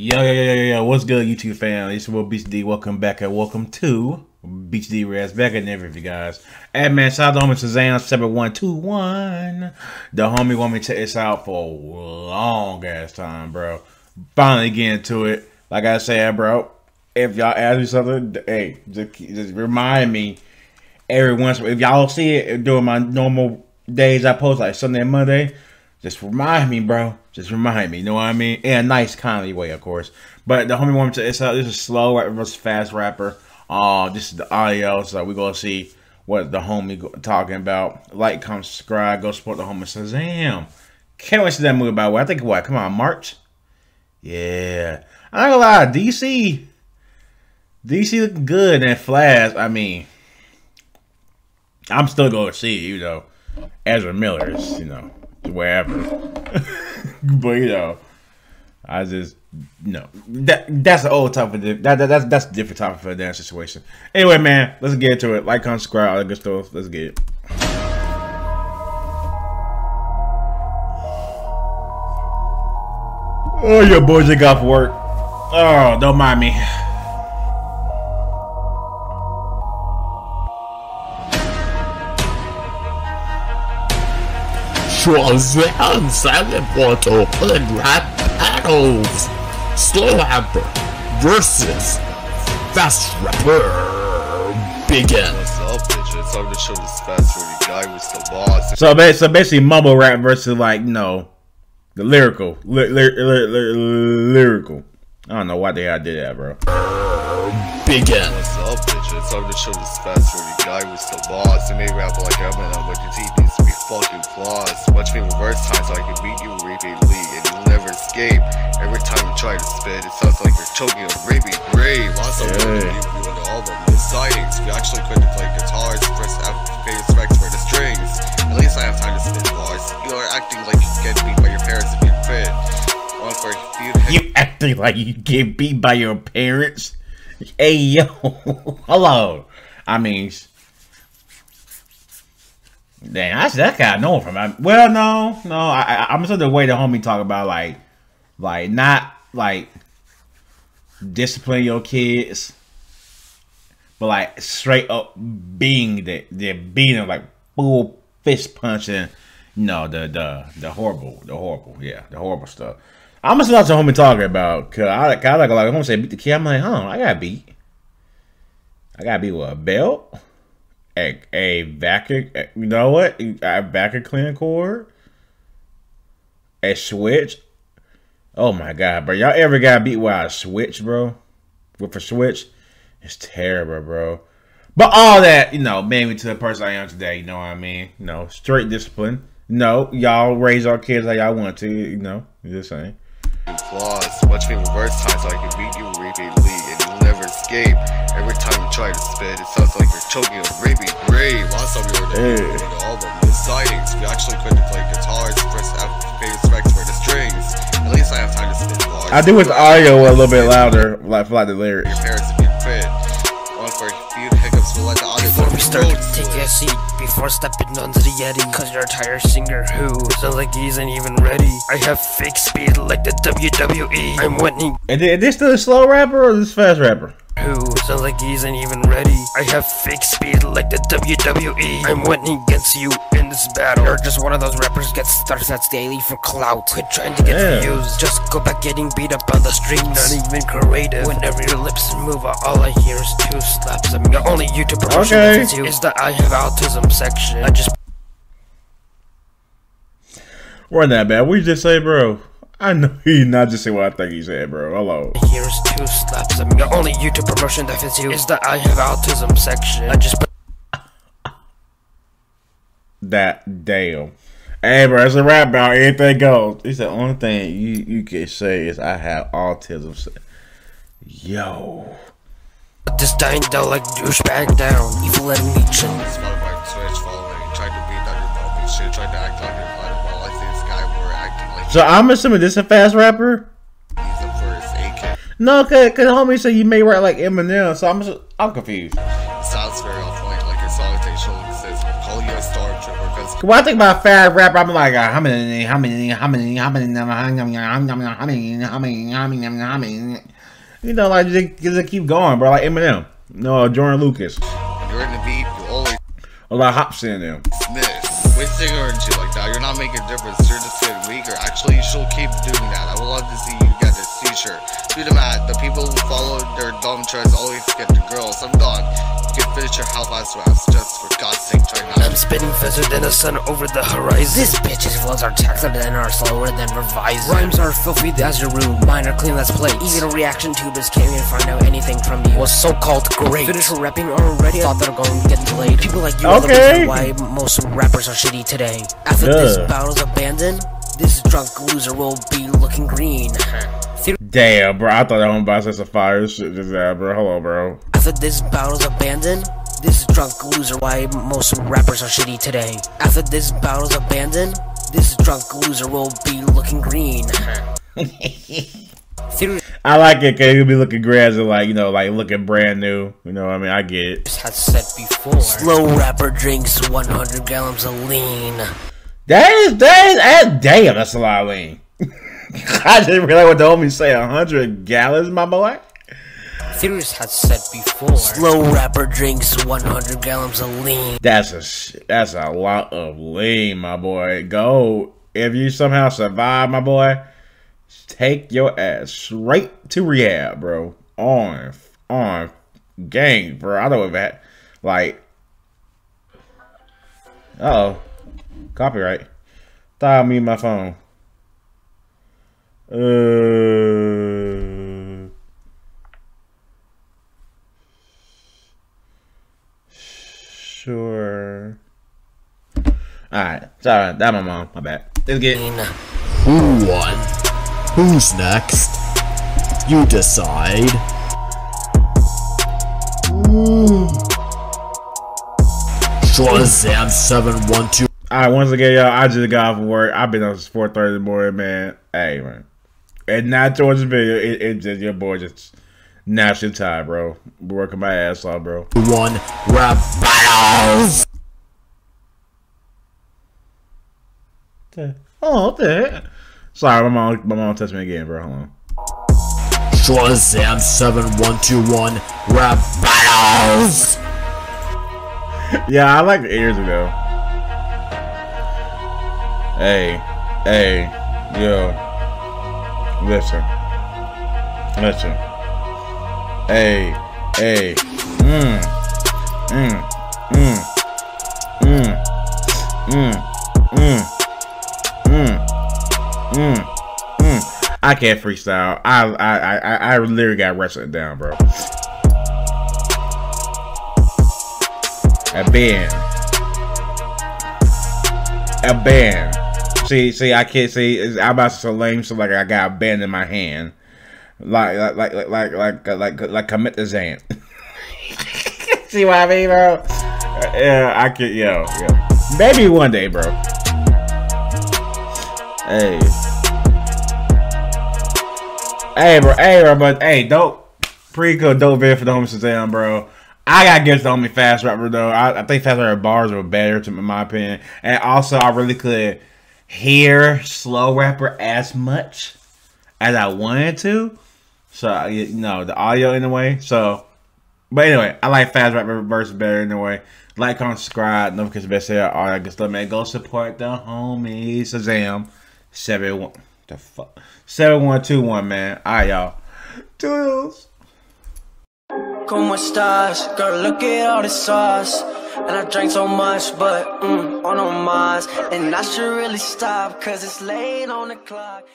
Yo, what's good, YouTube fam? It's your boy Beach D. Welcome back and welcome to Beach D Rez. Back in there with you guys. Hey man, shout out to Homie Shazam7121. The homie want me to check this out for a long ass time, bro. Finally getting to it. Like I said, bro, if y'all ask me something, hey, just remind me every once. If y'all see it during my normal days I post, like Sunday and Monday, just remind me, bro. Just remind me, you know what I mean? In a nice, kindly way, of course. But the homie wanted to this is slow rapper versus fast rapper. This is the audio, so we're gonna see what the homie talking about. Like, comment, subscribe, go support the homie Shazam. Can't wait to see that movie, by the way. I think what? Come on, March? Yeah. I ain't gonna lie, DC looking good and flash. I mean, I'm still gonna see, you know, Ezra Miller's, you know, wherever. But you know, I just no. That's an old topic. That's a different topic for that situation. Anyway, man, let's get to it. Like, comment, subscribe, all that good stuff. Let's get it. Oh, your boy just got off work. Oh, don't mind me. Shazam7121 rap battles. Slow rapper versus fast rapper begins. So basically, mumble rap versus, like, no, the lyrical. I don't know why the hell I did that, bro. Begins. Fucking flaws. Watch me reverse time so I can beat you repeatedly, and you'll never escape. Every time you try to spit, it sounds like you're choking a rapey grave. Also, yeah. You on the album with sightings. We actually couldn't play guitars. Press F to pay respects for the strings. At least I have time to spit bars. You are acting like you get beat by your parents if you're fit. You acting like you get beat by your parents? Hey yo, hello. I mean. Damn, actually, that guy I know from. Well, I'm sure the way the homie talk about, like not like discipline your kids, but like straight up being beating them, like full fist punching. No, the horrible, yeah, the horrible stuff. I'm just not the homie talking about, cause I like a lot of homie say beat the kid. I'm like, huh, I gotta beat with a belt. A vacuum, you know what? A vacuum cleaner cord, a switch. Oh my god, bro! Y'all ever got beat with a switch, bro? With a switch, it's terrible, bro. But all that, you know, made me to the person I am today. You know what I mean? You know, straight discipline. No, y'all raise our kids like y'all want to. You know, just saying. Flaws. Watch me reverse time so I can beat you repeatedly, and you'll never escape. Every time you try to spit, it sounds like you're choking a rapey grave. Also, we were doing the album with sightings. We actually couldn't play guitars. Press F to pay respects for the strings. At least I have time to spit bars. I do with audio a little bit louder, like the lyrics. Your parents have been fit. One for a few hiccups will let the audio. Before we start, take a seat before stepping onto the Yeti. Cause you're a tired singer who sounds like he isn't even ready. I have fake speed like the WWE. I'm Whitney. Is this still a slow rapper or is this fast rapper? Who sounds like he isn't even ready. I have fake speed like the WWE. I'm winning against you in this battle. You're just one of those rappers gets starsets daily for clout. Quit trying to get views. Just go back getting beat up on the streets. Not even creative. Whenever your lips move, all I hear is two slaps. I mean, the only YouTube promotion against you is that I have autism section. I just weren't that bad. We just say, bro. I know he not just say what I think he said, bro. Hello. Here's two slaps. I mean, the only YouTube promotion that fits you is that I have autism section. I just that damn. Hey, bro, it's a rap about anything goes. It's the only thing you can say is I have autism. Yo. This dying down like douchebag down. You've letting me chill. Spotify switch following. Trying to beat down your mouth and shit. Trying to act like it. So I'm assuming this is a fast rapper. He's the first AK. No, cause homie said you may rap like Eminem, so I'm confused. Sounds very off-point, like your solitary shoulder says, "Call you a stormtrooper because When I think about fad rapper, I'm like, how many, you know, like just keep going, bro. Like Eminem, no, Jordan Lucas. When you're in the beat, you always a lot of hops in them. With cigarette and shit like that, you're not making a difference. You're just getting weaker. Actually, you should keep doing that. I would love to see you get this t-shirt. Do the math. The people who follow their dumb trends always get the girls. I'm done. You can finish your half ass raps just for God's sake. Try not. I'm spinning faster than the sun over the horizon. This bitch's flows are taxer than are slower than revising. Rhymes are filthy as your room. Mine are clean, let's play. Even a reaction tubers can't even find out anything from you. Was so-called great. Finish rapping already. I thought they're going to get played. People like you are the reason why most rappers are shit today. After this battle's abandoned, this drunk loser will be looking green. Damn, bro. I thought that one boss had some fire shit just that, bro. Hello, bro. After this battle's abandoned, this drunk loser why most rappers are shitty today. After this battle's abandoned, this drunk loser will be looking green. I like it because you'll be looking grass and, like, you know, like looking brand new. You know what I mean? I get it. Had said before. Slow rapper drinks 100 gallons of lean. Damn, that's a lot of lean. I didn't realize what the homies say. 100 gallons, my boy. Theorists had said before. Slow rapper drinks 100 gallons of lean. That's a lot of lean, my boy. Go. If you somehow survive, my boy, take your ass straight to rehab, bro. On gang, bro. I don't know that. Like, copyright. Thought I muted my phone. Sure. All right, sorry. That's my mom. My bad. Let's get. Who won? Who's next? You decide. Shazam7121. Alright, once again, y'all, I just got off work. I've been up since 4:30 in the morning, man. Hey, man. And not towards the video. It's just your boy just naturally tired, bro. Working my ass off, bro. One rap battles. Oh, what the heck? Sorry, my mom touched me again, bro. Hold on. Shazam7121 rap battles. Yeah, I like the ears though. Hey, yo. Listen. Hey. I can't freestyle. I literally got wrestling down, bro. A band. See, I can't see. I'm about to so lame, so like I got a band in my hand, like commit the Zan. See what I mean, bro? Yeah, I can. Yo. Maybe one day, bro. Hey, bro, but hey, dope. Pretty cool, dope vid for the homie Shazam, bro. I got against the homie fast rapper, though. I think fast rapper bars were better, in my opinion. And also, I really could hear slow rapper as much as I wanted to. So, you know, the audio in a way. So, but anyway, I like fast rapper verse better in a way. Like, comment, subscribe, notifications, best there, all that good stuff, man. Go support the homie Shazam. 71 the fuck 7121, man. All right, y'all. Toodles. Como estas? Girl, look at all this sauce. And I drank so much, but on mine. And I should really stop, cause it's late on the clock.